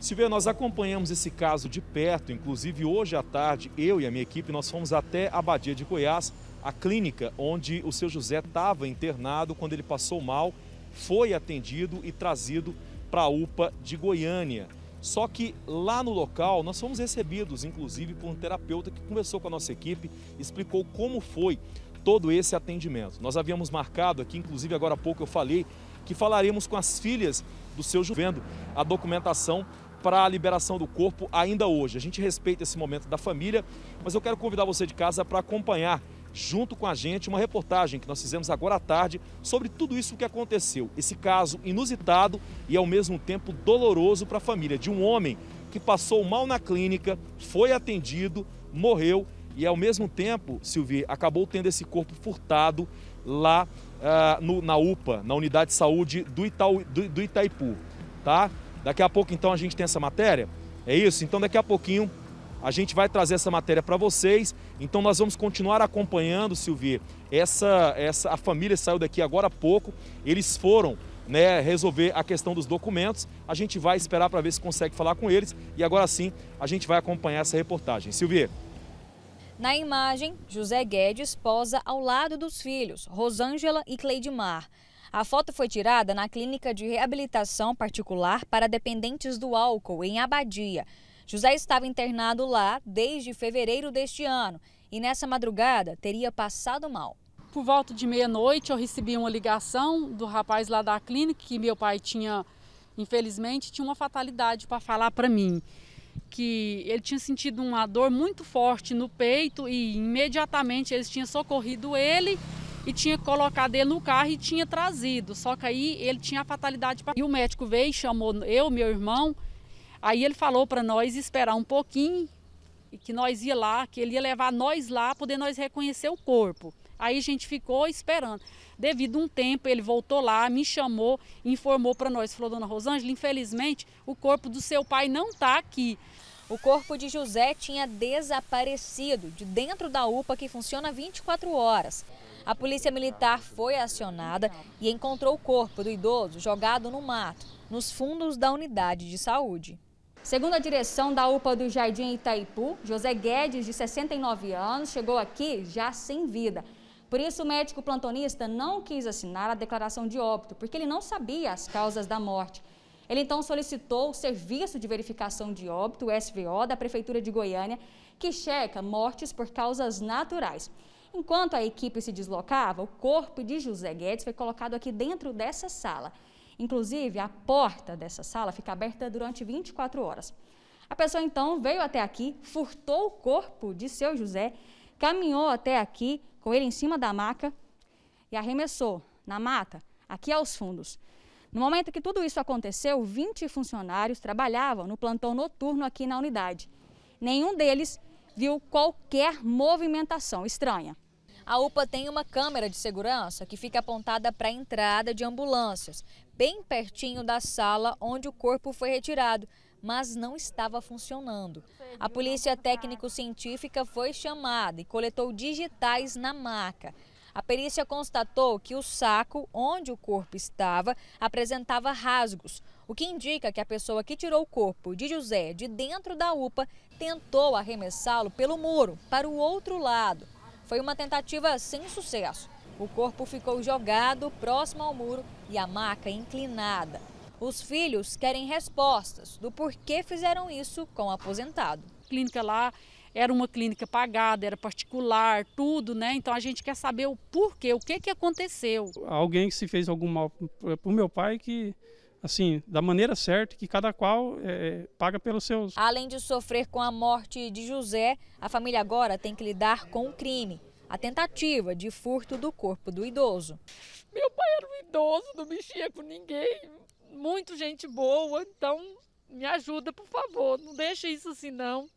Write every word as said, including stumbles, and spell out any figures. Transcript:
Se vê, nós acompanhamos esse caso de perto, inclusive hoje à tarde, eu e a minha equipe, nós fomos até a Abadia de Goiás, a clínica onde o seu José estava internado quando ele passou mal, foi atendido e trazido para a U P A de Goiânia. Só que lá no local nós fomos recebidos, inclusive, por um terapeuta que conversou com a nossa equipe, explicou como foi todo esse atendimento. Nós havíamos marcado aqui, inclusive agora há pouco eu falei, que falaremos com as filhas do seu José, vendo a documentação para a liberação do corpo ainda hoje. A gente respeita esse momento da família, mas eu quero convidar você de casa para acompanhar junto com a gente uma reportagem que nós fizemos agora à tarde sobre tudo isso que aconteceu. Esse caso inusitado e ao mesmo tempo doloroso para a família de um homem que passou mal na clínica, foi atendido, morreu e ao mesmo tempo, Silvia, acabou tendo esse corpo furtado lá uh, no, na U P A, na unidade de saúde do, Itaú, do, do Itaipu, tá? Daqui a pouco, então, a gente tem essa matéria? É isso? Então, daqui a pouquinho, a gente vai trazer essa matéria para vocês. Então, nós vamos continuar acompanhando, Silvia. Essa, essa, a família saiu daqui agora há pouco. Eles foram, né, resolver a questão dos documentos. A gente vai esperar para ver se consegue falar com eles. E agora sim, a gente vai acompanhar essa reportagem. Silvia. Na imagem, José Guedes posa ao lado dos filhos, Rosângela e Cleide Mar. A foto foi tirada na clínica de reabilitação particular para dependentes do álcool, em Abadia. José estava internado lá desde fevereiro deste ano e nessa madrugada teria passado mal. Por volta de meia-noite eu recebi uma ligação do rapaz lá da clínica que meu pai tinha, infelizmente, tinha uma fatalidade para falar para mim. Que ele tinha sentido uma dor muito forte no peito e imediatamente eles tinham socorrido ele e tinha colocado ele no carro e tinha trazido, só que aí ele tinha a fatalidade. E o médico veio, chamou eu, meu irmão, aí ele falou para nós esperar um pouquinho, e que nós ia lá, que ele ia levar nós lá, poder nós reconhecer o corpo. Aí a gente ficou esperando. Devido a um tempo, ele voltou lá, me chamou, informou para nós, falou, dona Rosângela, infelizmente, o corpo do seu pai não está aqui. O corpo de José tinha desaparecido de dentro da U P A, que funciona vinte e quatro horas. A polícia militar foi acionada e encontrou o corpo do idoso jogado no mato, nos fundos da unidade de saúde. Segundo a direção da U P A do Jardim Itaipu, José Guedes, de sessenta e nove anos, chegou aqui já sem vida. Por isso, o médico plantonista não quis assinar a declaração de óbito, porque ele não sabia as causas da morte. Ele então solicitou o Serviço de Verificação de Óbito, o S V O, da Prefeitura de Goiânia, que checa mortes por causas naturais. Enquanto a equipe se deslocava, o corpo de José Guedes foi colocado aqui dentro dessa sala. Inclusive, a porta dessa sala fica aberta durante vinte e quatro horas. A pessoa então veio até aqui, furtou o corpo de seu José, caminhou até aqui com ele em cima da maca e arremessou na mata, aqui aos fundos. No momento que tudo isso aconteceu, vinte funcionários trabalhavam no plantão noturno aqui na unidade. Nenhum deles viu qualquer movimentação estranha. A U P A tem uma câmera de segurança que fica apontada para a entrada de ambulâncias, bem pertinho da sala onde o corpo foi retirado, mas não estava funcionando. A polícia técnico-científica foi chamada e coletou digitais na maca. A perícia constatou que o saco onde o corpo estava apresentava rasgos, o que indica que a pessoa que tirou o corpo de José de dentro da U P A tentou arremessá-lo pelo muro para o outro lado. Foi uma tentativa sem sucesso. O corpo ficou jogado próximo ao muro e a maca inclinada. Os filhos querem respostas do porquê fizeram isso com o aposentado. A clínica lá era uma clínica pagada, era particular, tudo, né? Então a gente quer saber o porquê, o que que aconteceu. Alguém que se fez algum mal pro meu pai que... assim, da maneira certa, que cada qual é, paga pelos seus. Além de sofrer com a morte de José, a família agora tem que lidar com o crime, a tentativa de furto do corpo do idoso. Meu pai era um idoso, não mexia com ninguém, muito gente boa, então me ajuda, por favor, não deixa isso assim não.